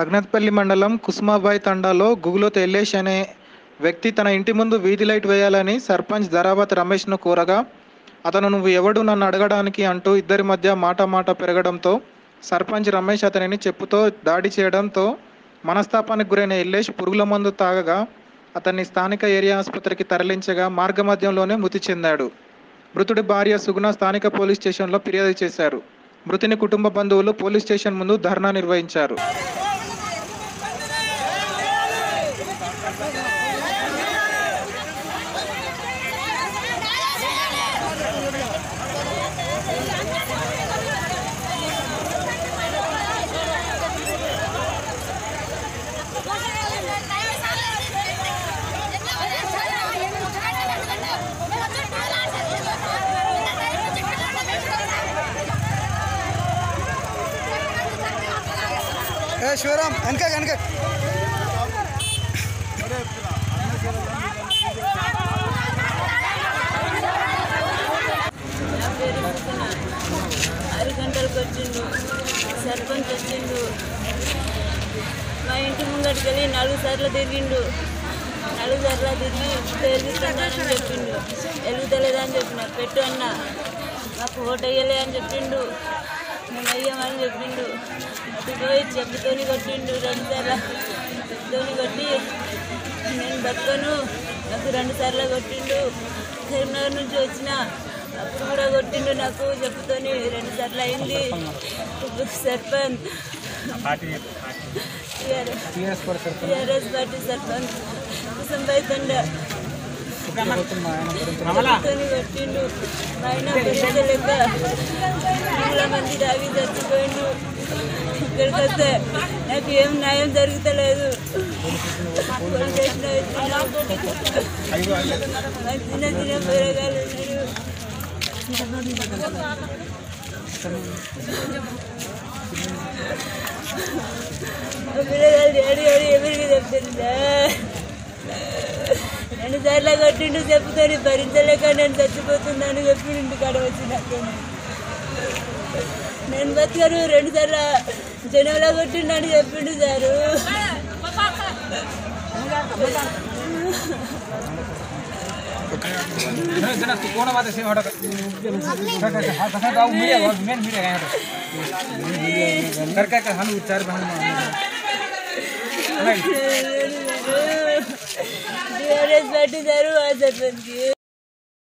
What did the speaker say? రఘునాథపల్లి మండలం కుసుమాబాయి తండాలో గుగులో తెల్లేష్ అనే వ్యక్తి తన ఇంటి ముందు వీధి లైట్ వేయాలని సర్పంచ్ ధరావత్ రమేష్ను కోరగా అతను నువ్వు ఎవడు నన్ను అడగడానికి అంటూ ఇద్దరి మధ్య మాట పెరగడంతో సర్పంచ్ రమేష్ అతనిని చెప్పుతో దాడి చేయడంతో మనస్తాపానికి గురైన ఎల్లేష్ పురుగుల మందు తాగగా అతన్ని స్థానిక ఏరియా ఆసుపత్రికి తరలించగా మార్గమధ్యంలోనే మృతి చెందాడు. మృతుడి భార్య సుగుణ స్థానిక పోలీస్ స్టేషన్లో ఫిర్యాదు చేశారు. మృతుని కుటుంబ బంధువులు పోలీస్ స్టేషన్ ముందు ధర్నా నిర్వహించారు. शिवराम इनका इनका आर गंटल सर्पंच मैं इंटर मुंगड़े नागुसार तिगी पेलुदलेदना ओटेयलेनि చెప్పుతోని కొట్టిండు రెండుసార్లు కొట్టి నేను బతుకను నాకు రెండుసార్లు కొట్టిండు. కరీంనగర్ నుంచి వచ్చిన అప్పుడు కూడా కొట్టిండు నాకు చెప్పుతోని రెండుసార్లు అయింది. సర్పంచ్ టీఆర్ఎస్ పార్టీ సర్పంచ్ సంపాదించండి కొట్టిండు. ఆయన లెక్క మంది దావి చచ్చిపోయిండు. ఇక్కడికొస్తే నాకు ఏం న్యాయం జరుగుతలేదు. చిన్న చిన్న కూరగాయలు కూరగాయలు ఎవరికి చెప్పిందా? రెండుసార్లు కొట్టిండు చెప్పుకొని భరించలేక నేను చచ్చిపోతున్నాను చెప్పి ఇంటికాడ వచ్చి నాకు నేను బతికాను. రెండుసార్లు జనంలో కొట్టిండు అని చెప్పిండు సారు. टीआरएस पार्टी सारू आ सरपंच की।